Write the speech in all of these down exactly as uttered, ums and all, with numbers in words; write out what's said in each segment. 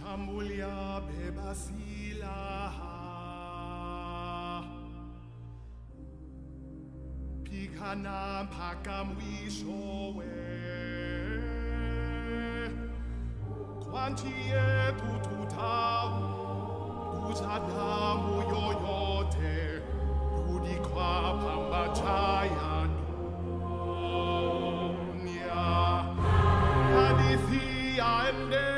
Chamulia bebasila Pikana pakamwishowe Kwantiye tututau Kuchadamu yoyote Kudikwa pambachaya Amen.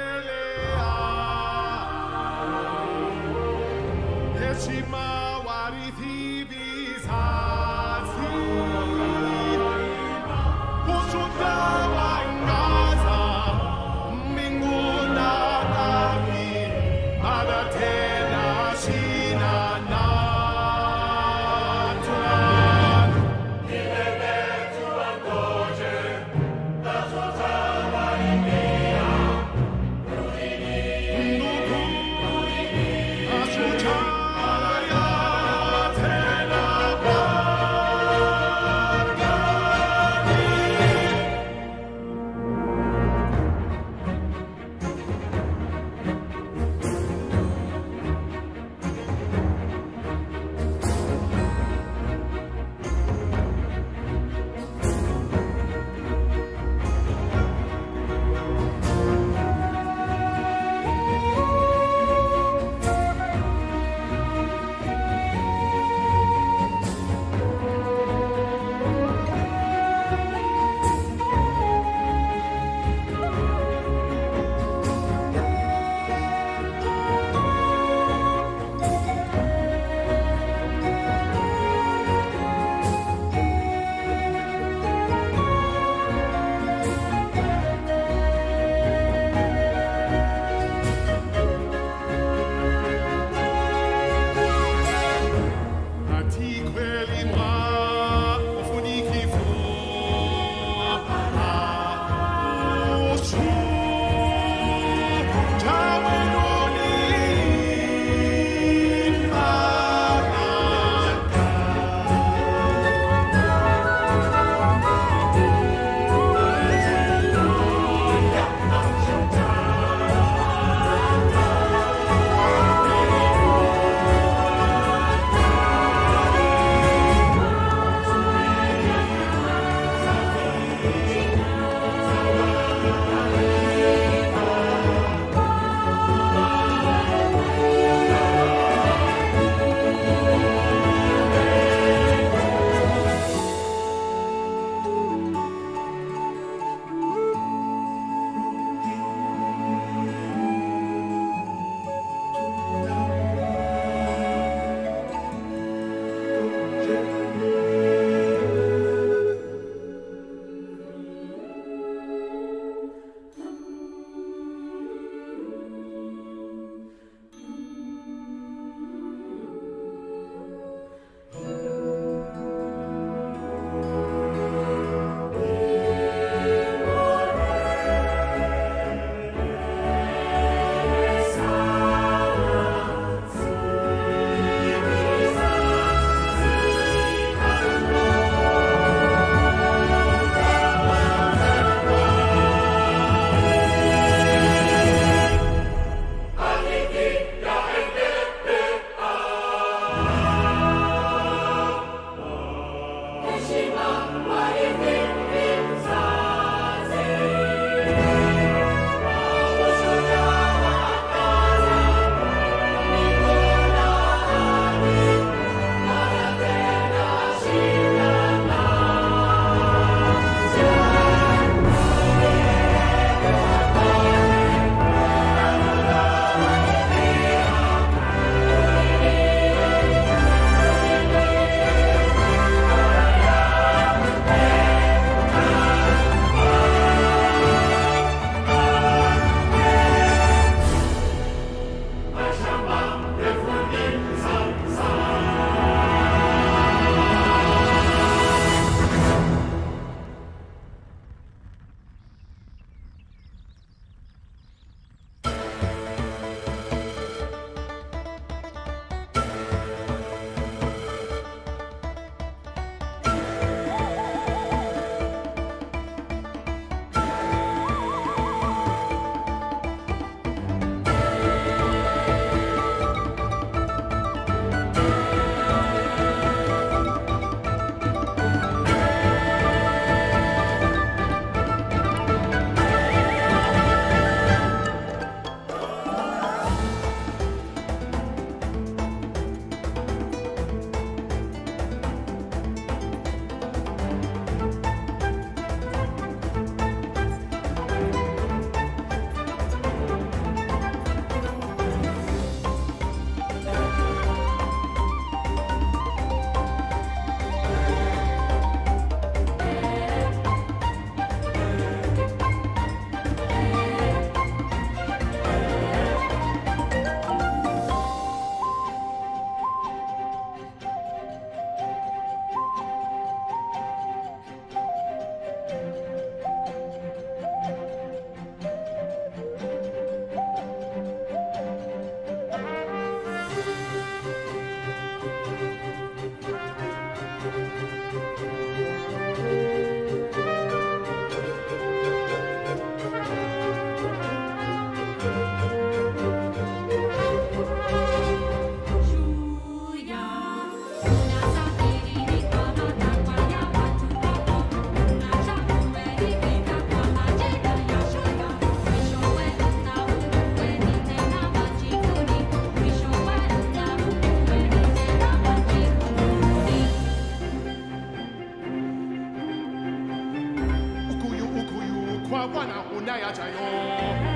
我我那有在哟。